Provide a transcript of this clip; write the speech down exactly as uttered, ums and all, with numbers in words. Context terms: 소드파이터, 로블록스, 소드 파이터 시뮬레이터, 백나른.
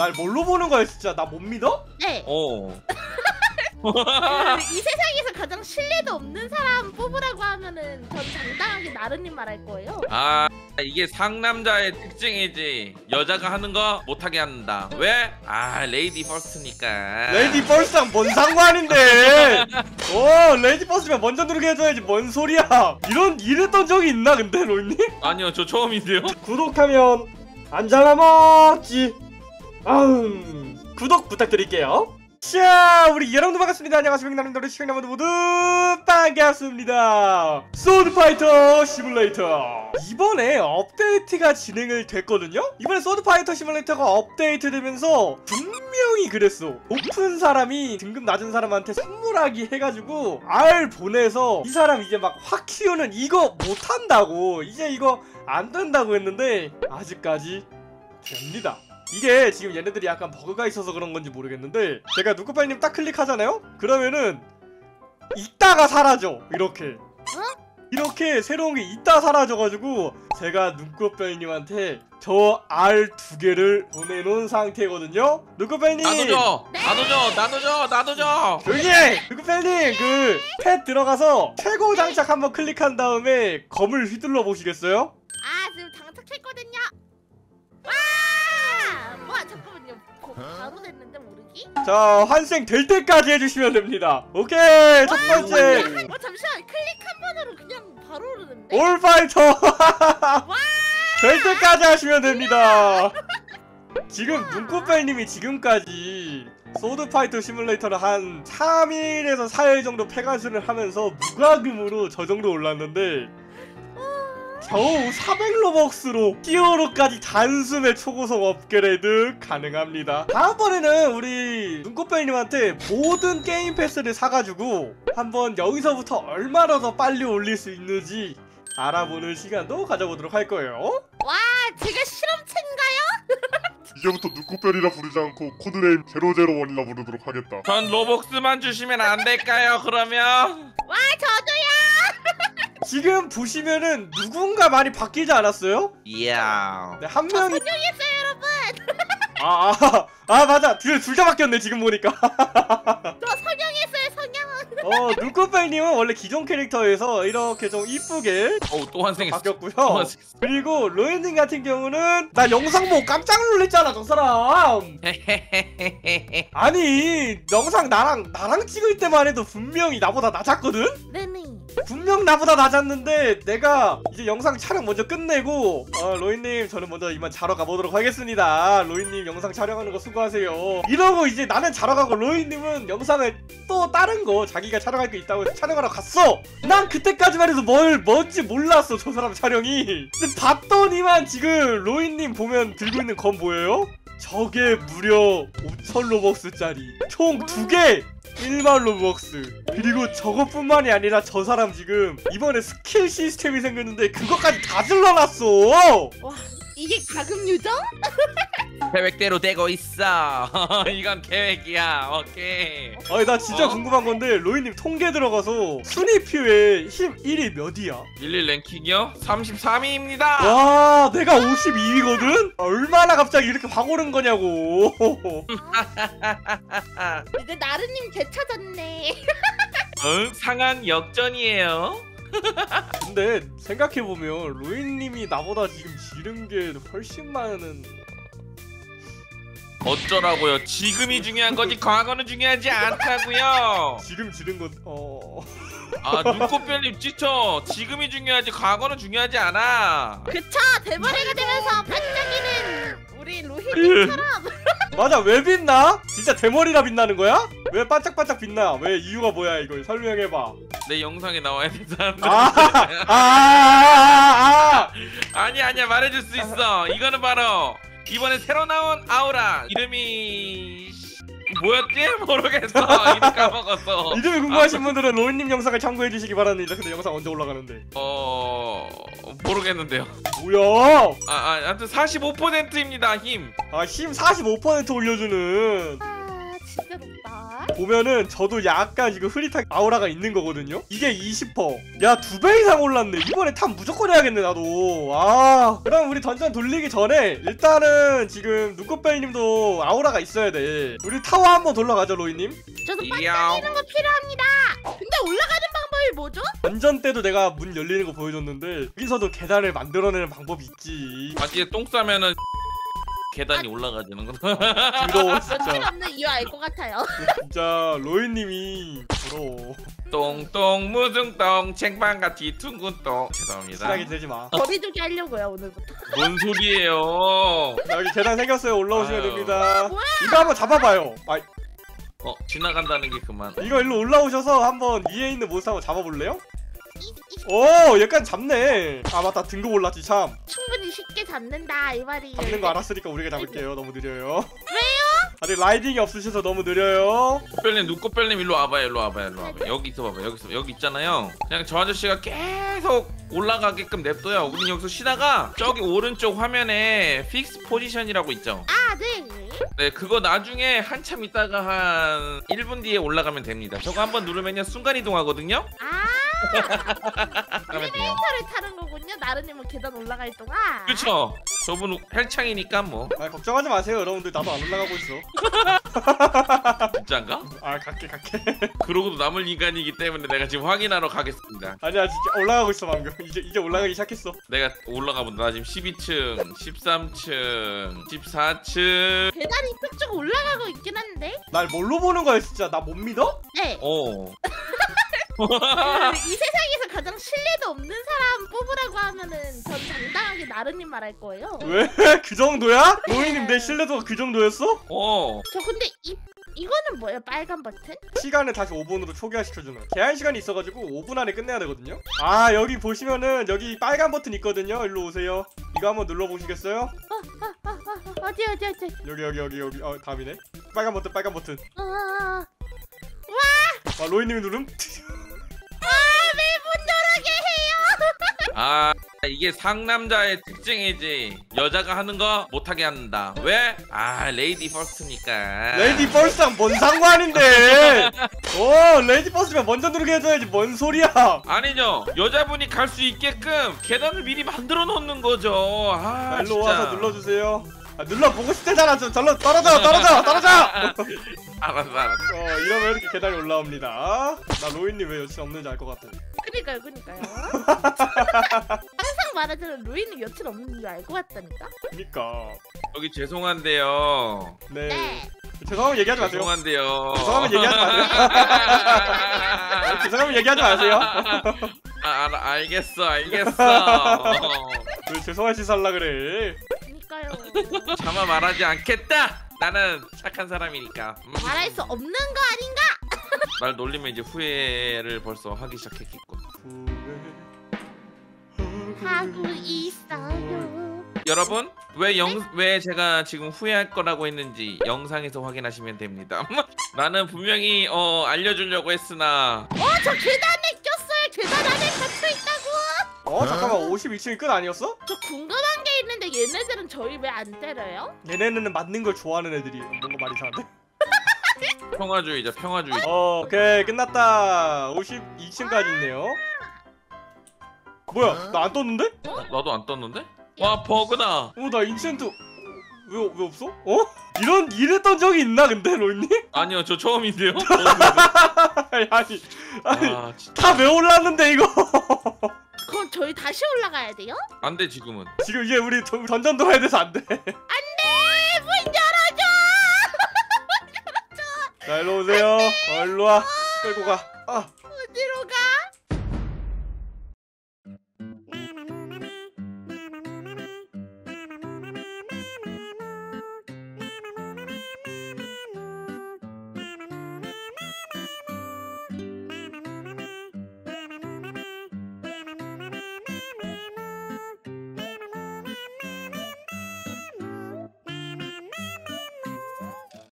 날 뭘로 보는 거야 진짜. 나 못 믿어? 네. 어. 그, 이 세상에서 가장 신뢰도 없는 사람 뽑으라고 하면은 전 당당하게 나르님 말할 거예요. 아 이게 상남자의 특징이지. 여자가 하는 거 못하게 한다. 왜? 아 레이디 퍼스트니까. 레이디 퍼스트랑 뭔 상관인데. 어 레이디 퍼스트면 먼저 누르게 해줘야지. 뭔 소리야. 이런 이랬던 적이 있나 근데 로이님? 아니요 저 처음인데요. 구독하면 안전하먹지. 아음 구독 부탁드릴게요. 자 우리 여러분들 반갑습니다. 안녕하세요 백남님들 시청자분들 모두 반갑습니다. 소드 파이터 시뮬레이터 이번에 업데이트가 진행을 됐거든요. 이번에 소드 파이터 시뮬레이터가 업데이트 되면서 분명히 그랬어. 높은 사람이 등급 낮은 사람한테 선물하기 해가지고 알 보내서 이 사람 이제 막 확 키우는 이거 못한다고, 이제 이거 안 된다고 했는데 아직까지 됩니다. 이게 지금 얘네들이 약간 버그가 있어서 그런 건지 모르겠는데 제가 누구빨님 딱 클릭하잖아요? 그러면은 있다가 사라져. 이렇게 이렇게 새로운 게 있다 사라져가지고 제가 눈꽃별님한테 저 알 두 개를 보내놓은 상태거든요? 눈꽃별님! 나눠줘! 네. 나눠줘! 나눠줘! 나눠줘! 조용히 해! 눈꽃별님! 그 펫 들어가서 최고 장착 한번 클릭한 다음에 검을 휘둘러 보시겠어요? 아 지금 장착했거든요? 와! 와 잠깐만요. 바로 됐는데 모르기? 자 환생 될 때까지 해주시면 됩니다. 오케이 첫 번째. 와, 와 잠시만 클릭 한 번으로 그냥 바로 오르는데? 올 파이터. 와 될 때까지 하시면 됩니다. 지금 눈꽃별님이 지금까지 소드 파이터 시뮬레이터를 한 삼 일에서 사 일 정도 패가수를 하면서 무과금으로 저 정도 올랐는데 겨우 사백 로벅스로 히어로까지 단숨에 초고속 업그레이드 가능합니다. 다음번에는 우리 눈꽃별님한테 모든 게임 패스를 사가지고 한번 여기서부터 얼마나 더 빨리 올릴 수 있는지 알아보는 시간도 가져보도록 할 거예요. 와 제가 실험체인가요? 이제부터 눈꽃별이라 부르지 않고 코드네임 공공일이라 부르도록 하겠다. 전 로벅스만 주시면 안 될까요 그러면? 와 저도요! 지금 보시면은 누군가 많이 바뀌지 않았어요? 이야. Yeah. 네, 한 명이. 변경했어요 여러분. 아, 아, 아 맞아. 둘 둘 다 바뀌었네 지금 보니까. 저 성형했어요 성형. 어 눈꽃별님은 원래 기존 캐릭터에서 이렇게 좀 이쁘게. 어 또 환생했어. 바뀌었고요. 또 환생했어. 그리고 로엔님 같은 경우는 나 영상 보고 깜짝 놀랐잖아 저 사람. 아니 영상 나랑 나랑 찍을 때만 해도 분명히 나보다 낮았거든. 네네. 분명 나보다 낮았는데 내가 이제 영상 촬영 먼저 끝내고 어, 로이님 저는 먼저 이만 자러 가보도록 하겠습니다. 로이님 영상 촬영하는 거 수고하세요 이러고 이제 나는 자러 가고 로이님은 영상을 또 다른 거 자기가 촬영할 게 있다고 해서 촬영하러 갔어. 난 그때까지만 해도 뭘 뭔지 몰랐어 저 사람 촬영이. 근데 봤더니만 지금 로이님 보면 들고 있는 건 뭐예요? 저게 무려 오천 로벅스짜리 총 두 개! 일만 로벅스. 그리고 저것뿐만이 아니라 저 사람 지금 이번에 스킬 시스템이 생겼는데 그것까지 다 질러놨어. 와 이게 가금 유정? 계획대로 되고 있어. 이건 계획이야. 오케이. 아니 나 진짜 어? 궁금한 건데 로이님 통계 들어가서 순위표에 힘 일 위 몇이야? 일일 랭킹이요? 삼십삼 위입니다. 와 내가 오십이 위거든? 얼마나 갑자기 이렇게 확 오른 거냐고. 근데 나르님 되찾았네. 응? 상한 역전이에요. 근데 생각해보면 로이님이 나보다 지금 지른 게 훨씬 많은. 어쩌라고요? 지금이 중요한 거지 과거는 중요하지 않다고요. 지금 지른 건 어... 아 눈꽃별님 지쳐. 지금이 중요하지 과거는 중요하지 않아. 그쵸 대머리가 되면서 반짝이는 우리 로히님처럼. 맞아 왜 빛나? 진짜 대머리라 빛나는 거야? 왜 반짝반짝 빛나? 왜 이유가 뭐야 이거 설명해봐. 내 영상에 나와야 되는 사람들. 아, 아, 아, 아, 아. 아니 아니야 말해줄 수 있어. 이거는 바로 이번에 새로 나온 아우라 이름이 뭐였지? 모르겠어. 이름 까먹었어. 이름이 궁금하신 아, 분들은 로이님 영상을 참고해주시기 바랍니다. 근데 영상 언제 올라가는데? 어... 모르겠는데요. 뭐야? 아, 아, 아무튼 사십오 퍼센트입니다 힘. 아 힘 사십오 퍼센트 올려주는. 아 진짜 높다. 보면은 저도 약간 이거 흐릿한 아우라가 있는 거거든요. 이게 이십 퍼센트. 야, 두 배 이상 올랐네. 이번에 탑 무조건 해야겠네, 나도. 아, 그럼 우리 던전 돌리기 전에 일단은 지금 누코벨님도 아우라가 있어야 돼. 우리 타워 한번 돌러가죠, 로이님. 저도 빠뜨리는 거 필요합니다. 근데 올라가는 방법이 뭐죠? 던전 때도 내가 문 열리는 거 보여줬는데 여기서도 계단을 만들어내는 방법이 있지. 아니, 똥 싸면은 계단이 아, 올라가지는 건 부러워. 진짜 없는 이유 알 것 같아요. 진짜 로이님이 부러워. 똥똥 무슨 똥 쟁반같이 둥근똥. 죄송합니다. 시작이 되지 마. 거리 두기 하려고요 오늘부터. 뭔 소리예요? 여기 계단 생겼어요. 올라오시면 아유. 됩니다. 뭐야? 이거 한번 잡아봐요. 아이. 어 지나간다는 게 그만. 이거 일로 올라오셔서 한번 위에 있는 몬스터 한번 잡아볼래요? 오! 약간 잡네! 아 맞다 등급 올랐지 참. 충분히 쉽게 잡는다 이 말이에요. 잡는 거 알았으니까 우리가 잡을게요. 너무 느려요. 왜요? 아직 라이딩이 없으셔서 너무 느려요. 꽃별님 눈꽃별님 일로 와봐요. 일로 와봐요. 일로 와봐요. 여기 있어봐봐요. 여기 있어 여기 있잖아요. 그냥 저 아저씨가 계속 올라가게끔 냅둬요. 우린 여기서 쉬다가 저기 오른쪽 화면에 픽스 포지션이라고 있죠? 아 네! 네 그거 나중에 한참 있다가 한 일 분 뒤에 올라가면 됩니다. 저거 한번 누르면요 순간이동하거든요? 아! 엘리베이터를 타는 거군요. 나르님은 계단 올라갈 동안. 그쵸. 저분 헬창이니까 뭐. 아 걱정하지 마세요 여러분들. 나도 안 올라가고 있어. 진짜인가? 아 갈게 갈게. 그러고도 남을 인간이기 때문에 내가 지금 확인하러 가겠습니다. 아니야 진짜 올라가고 있어 방금. 이제 이제 올라가기 시작했어. 내가 올라가 본다. 나 지금 십이 층, 십삼 층, 십사 층. 계단이 쭉쭉 올라가고 있긴 한데. 날 뭘로 보는 거야 진짜. 나 못 믿어? 네. 어. 이 세상에서 가장 신뢰도 없는 사람 뽑으라고 하면은 전 당당하게 나르님 말할 거예요. 왜? 그 정도야? 로이님 내 신뢰도가 그 정도였어? 어. 저 근데 이 이거는 뭐예요? 빨간 버튼? 시간을 다시 오 분으로 초기화시켜주는 제한 시간이 있어가지고 오 분 안에 끝내야 되거든요? 아 여기 보시면은 여기 빨간 버튼 있거든요? 일로 오세요. 이거 한번 눌러보시겠어요? 어, 어, 어, 어, 어디 어디 어디? 여기 여기 여기 여기. 어 답이네. 빨간 버튼 빨간 버튼. 어, 어, 어. 와! 와 로이님이 누름? 아 이게 상남자의 특징이지. 여자가 하는 거 못하게 한다. 왜? 아 레이디 퍼스트니까. 레이디 퍼스트랑 뭔 상관인데. 오 레이디 퍼스트면 먼저 누르게 해줘야지. 뭔 소리야. 아니죠. 여자분이 갈 수 있게끔 계단을 미리 만들어 놓는 거죠. 아 일로 와서 눌러주세요. 아, 눌러보고 싶대잖아. 좀 절로 떨어져 떨어져 떨어져. 알았어 알았어. 어 이러면 이렇게 계단이 올라옵니다. 나 로이님 왜 여친 없는지 알 것 같아. 그니까요 그니까요. 항상 말하자면 로이님 여친 없는지 알 것 같다니까. 그니까 여기 죄송한데요. 네, 네. 죄송하면 얘기하지 마세요. 죄송한데요. 죄송하면 얘기하지 마세요. 죄송하면 얘기하지 마세요. 아, 알, 알겠어 알겠어. 왜 죄송한 짓 하려 그래. 그니까요. 차마 말하지 않겠다. 나는 착한 사람이니까. 음. 말할 수 없는 거 아닌가? 날 놀리면 이제 후회를 벌써 하기 시작했겠군. 하고 있어요. 여러분 왜 영 왜 제가 지금 후회할 거라고 했는지 영상에서 확인하시면 됩니다. 나는 분명히 어 알려주려고 했으나. 어 저 계단에 꼈어요. 계단 안에 갇혀 있다고. 어 잠깐만 오십이 층이 끝 아니었어? 저 궁금한 게. 근데 얘네들은 저희 왜 안 때려요? 얘네는 맞는 걸 좋아하는 애들이에요. 뭔가 말이 이상한데? 평화주의자 평화주의자. 어, 오케이 끝났다. 오십이 층까지 있네요. 뭐야 나 안 떴는데? 나, 나도 안 떴는데? 와 버그다. 어 나 인챈트 왜, 왜 없어? 어? 이런 이랬던 적이 있나 근데 로이님? 아니요 저 처음인데요. 아니 아니 아, 다 왜 올랐는데 이거. 그럼 저희 다시 올라가야 돼요? 안 돼 지금은. 지금 이게 우리 던전 돌아야 돼서 안 돼. 안 돼! 문 열어줘! 문 열어줘! 자 일로 오세요. 어, 일로 와. 끌고 가. 아.